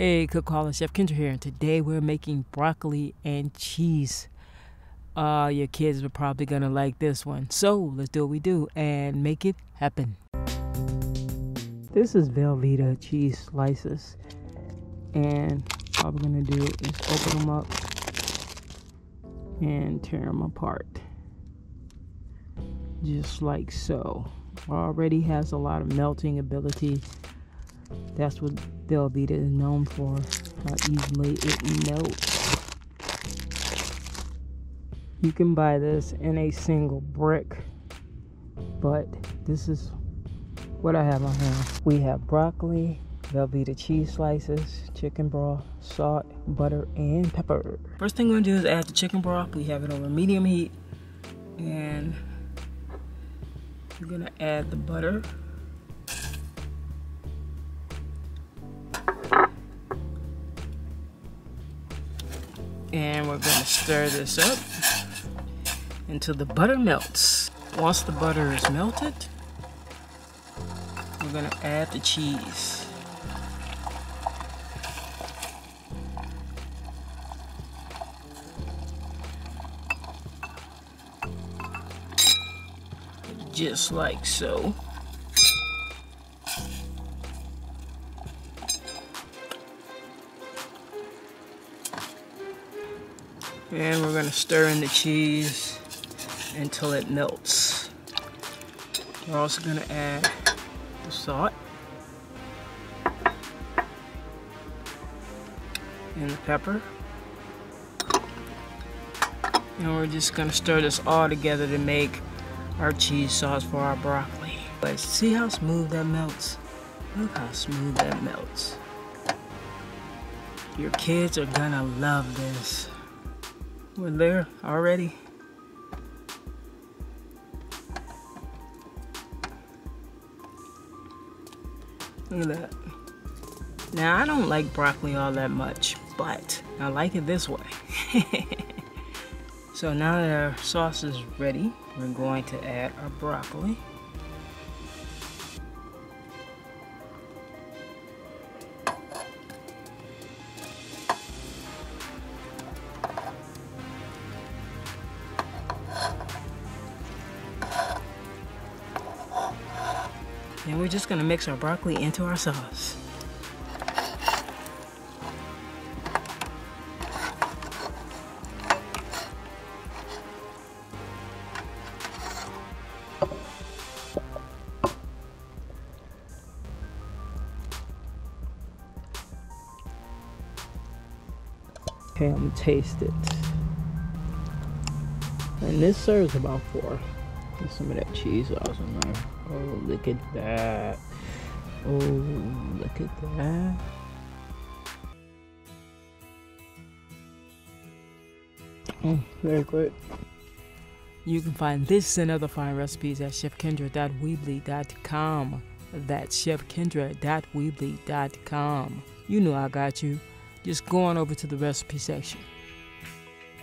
Hey, Cook Hall and Chef Kendra here, and today we're making broccoli and cheese. Your kids are probably gonna like this one. So let's do what we do and make it happen. This is Velveeta cheese slices, and all we're gonna do is open them up and tear them apart, just like so. Already has a lot of melting ability. That's what Velveeta is known for, how easily it melts. You can buy this in a single brick, but this is what I have on hand. We have broccoli, Velveeta cheese slices, chicken broth, salt, butter, and pepper. First thing we're gonna do is add the chicken broth. We have it over medium heat, and we're gonna add the butter. And we're going to stir this up until the butter melts. Once the butter is melted, we're going to add the cheese. Just like so. And we're going to stir in the cheese until it melts. We're also going to add the salt and the pepper. And we're just going to stir this all together to make our cheese sauce for our broccoli. But see how smooth that melts? Look how smooth that melts. Your kids are going to love this. We're there already. Look at that. Now, I don't like broccoli all that much, but I like it this way. So now that our sauce is ready, we're going to add our broccoli. And we're just going to mix our broccoli into our sauce. Okay, I'm going to taste it. And this serves about four. Get some of that cheese sauce in there. Oh, look at that. Oh, look at that. Very good. You can find this and other fine recipes at chefkendra.weebly.com. That's chefkendra.weebly.com. You know I got you. Just go on over to the recipe section.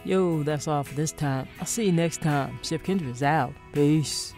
Yo, that's all for this time. I'll see you next time. Chef Kendra is out. Peace.